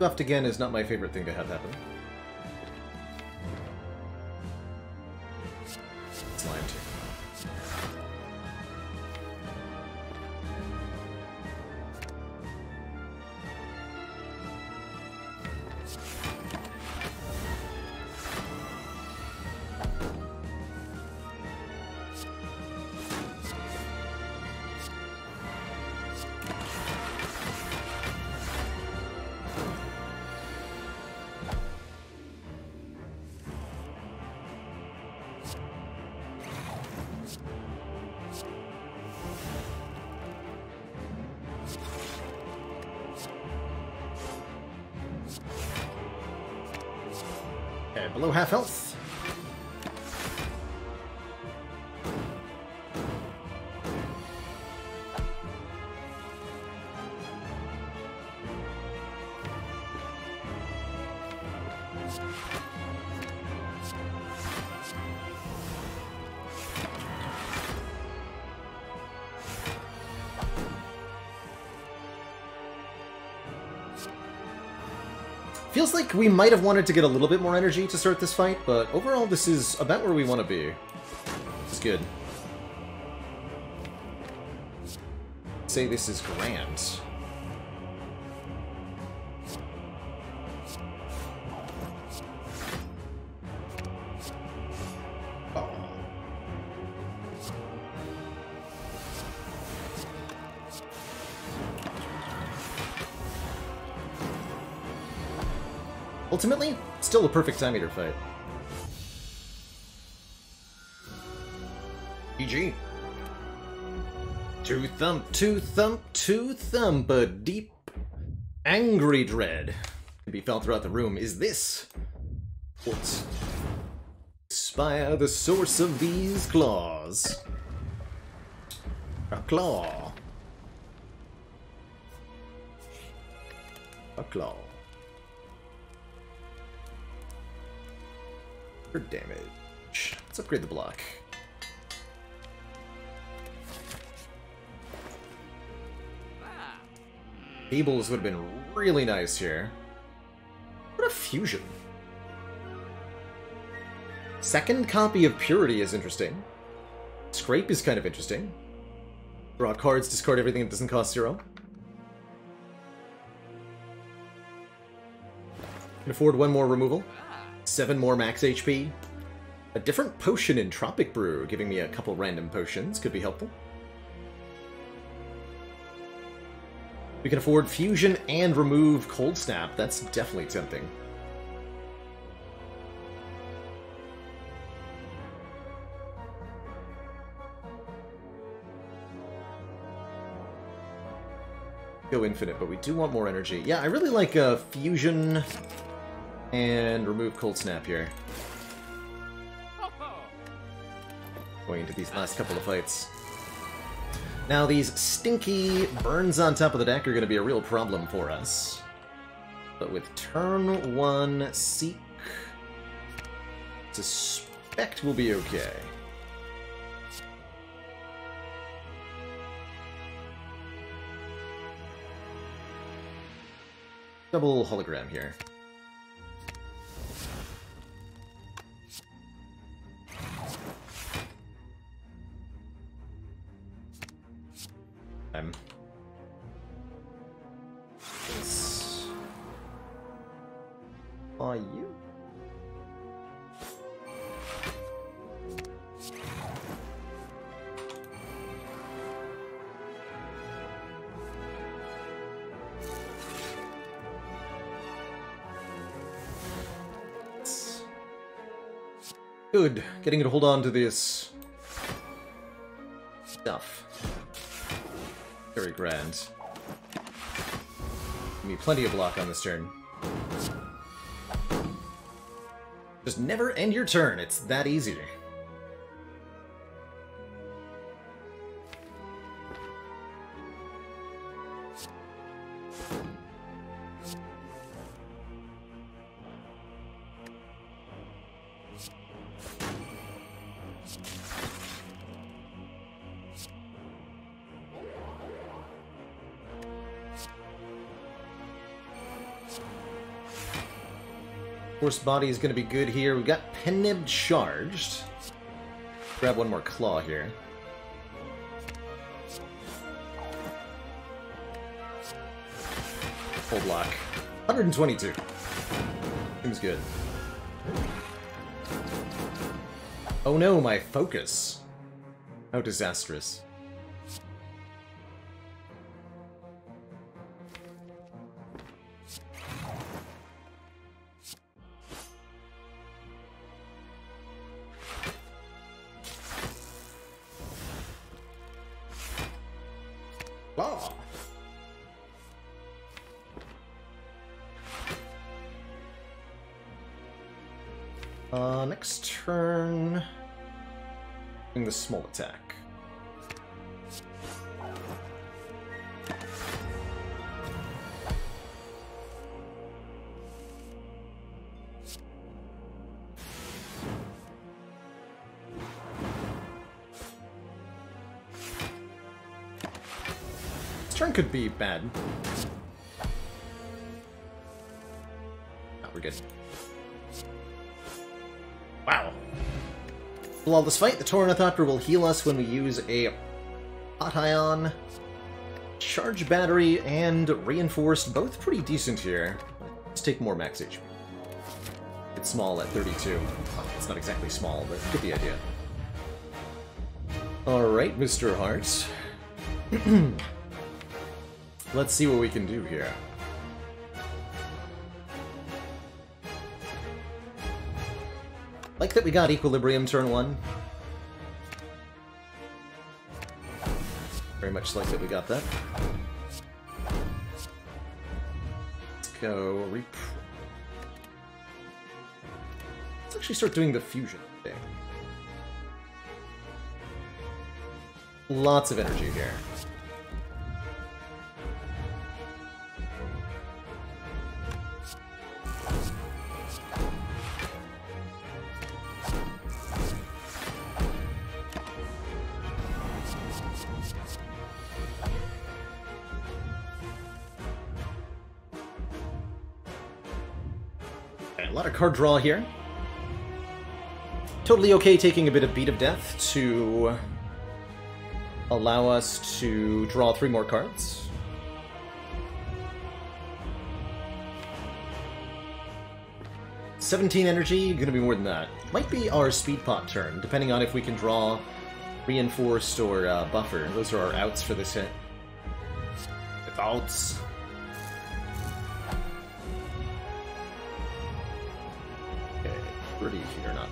Left again is not my favorite thing to have happen. Slimed. Below half health. Feels like we might have wanted to get a little bit more energy to start this fight, but overall this is about where we want to be. It's good. I'd say this is grand. Ultimately, still a perfect time meter fight. G G. Two thump, two thump, two thump, a deep, angry dread to be felt throughout the room. Is this what? Spire, the source of these claws. A claw. A claw. For damage. Let's upgrade the block. Tables would have been really nice here. What a fusion. Second copy of Purity is interesting. Scrape is kind of interesting. Draw cards, discard everything that doesn't cost zero. Can afford one more removal. Seven more max H P. A different potion in Tropic Brew, giving me a couple random potions, could be helpful. We can afford Fusion and remove Cold Snap. That's definitely tempting. Go infinite, but we do want more energy. Yeah, I really like uh, Fusion and remove Cold Snap here. Going into these last couple of fights. Now these stinky burns on top of the deck are going to be a real problem for us. But with turn one Seek, suspect we'll be okay. Double hologram here. Um, this. Are you? Good. Getting you to hold on to this stuff. Very grand. Give me plenty of block on this turn. Just never end your turn, it's that easy. Reinforced Body is going to be good here. We've got Pennib charged. Grab one more claw here. Full block. one twenty-two. Seems good. Oh no, my focus. How disastrous. Uh, next turn, doing the small attack. This turn could be bad. Oh, we're good. Wow. Flawless fight. The Tauranthopter will heal us when we use a Hot Ion, Charge Battery, and Reinforced. Both pretty decent here. Let's take more max H P. It's small at thirty-two. It's not exactly small, but get the idea. Alright, Mister Heart. Let's see what we can do here. Like that we got Equilibrium turn one. Very much like that we got that. Let's go Reap. Let's actually start doing the fusion thing. Lots of energy here. A lot of card draw here. Totally okay taking a bit of Beat of Death to allow us to draw three more cards. seventeen energy, gonna be more than that. Might be our Speed Pot turn, depending on if we can draw Reinforced or uh, Buffer. Those are our outs for this hit. If outs. Or not,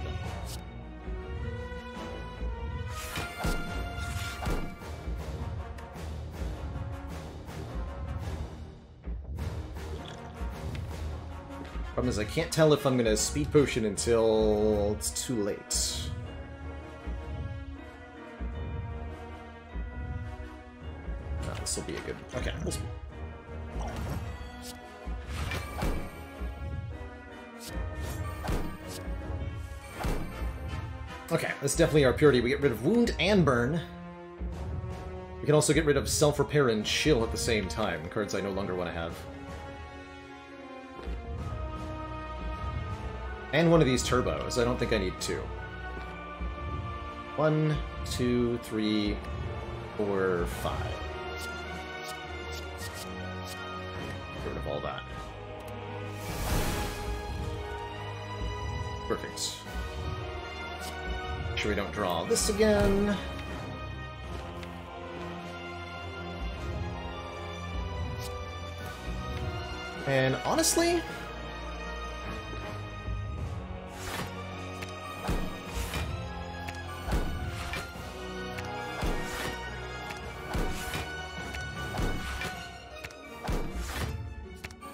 problem is I can't tell if I'm gonna Speed Potion until it's too late. Oh, this will be a good. Okay, we'll speed. Okay, that's definitely our Purity. We get rid of Wound and Burn. We can also get rid of Self-Repair and Chill at the same time, cards I no longer want to have. And one of these Turbos. I don't think I need two. One, two, three, four, five. Get rid of all that. Perfect. Sure we don't draw this again. And honestly,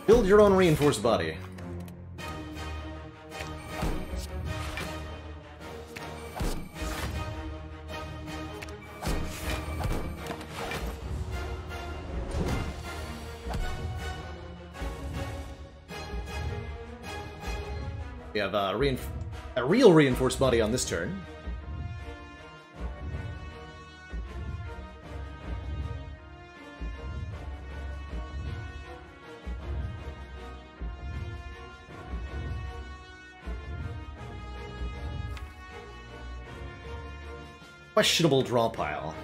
build your own Reinforced Body. We have a, reinf a real Reinforced Body on this turn. Questionable draw pile.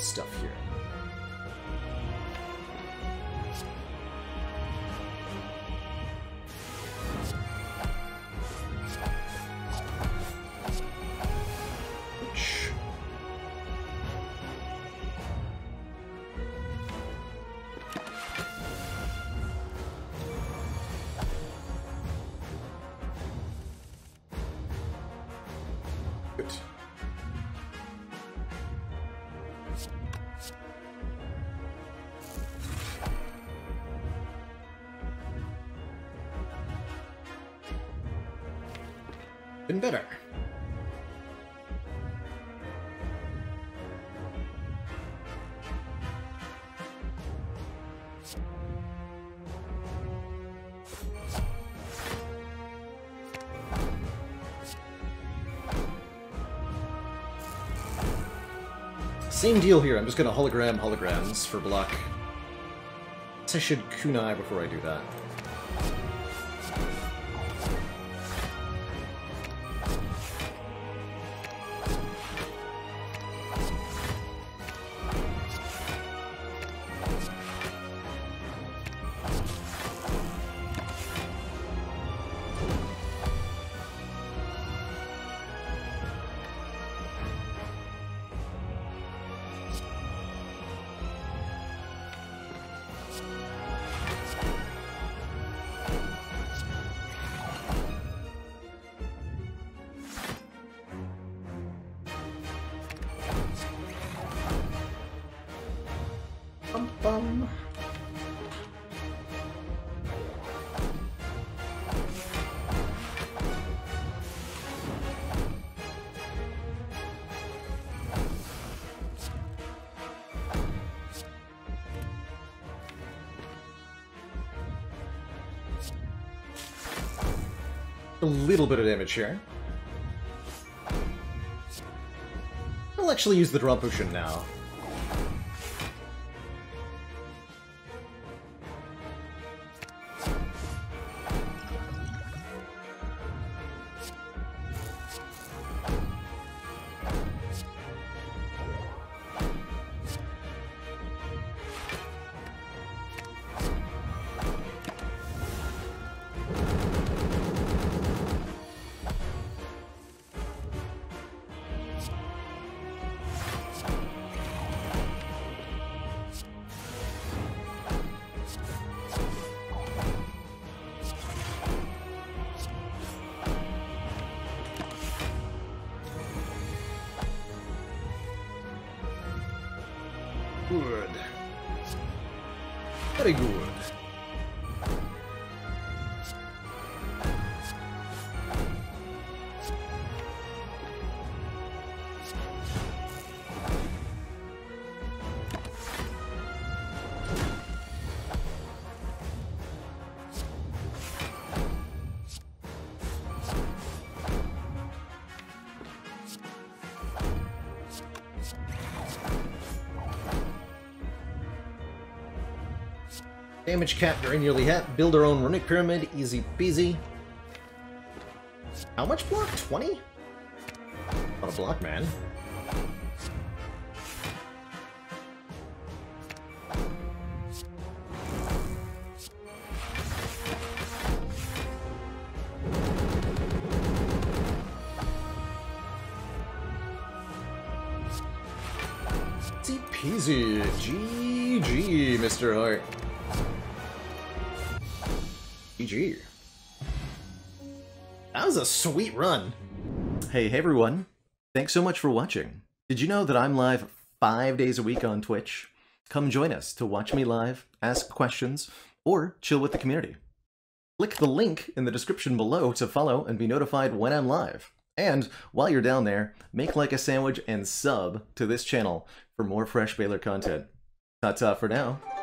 Stuff here. Ouch. Good. Been better. Same deal here, I'm just gonna hologram holograms for block. I guess I should kunai before I do that. A little bit of damage here. I'll actually use the draw potion now. Good. Very good. Damage cap very nearly hit. Build our own runic pyramid. Easy peasy. How much block? twenty? Not a block, man. Easy peasy. G G, Mister Heart. G G. That was a sweet run. Hey, hey everyone. Thanks so much for watching. Did you know that I'm live five days a week on Twitch? Come join us to watch me live, ask questions, or chill with the community. Click the link in the description below to follow and be notified when I'm live. And while you're down there, make like a sandwich and sub to this channel for more fresh Baylor content. Ta-ta for now.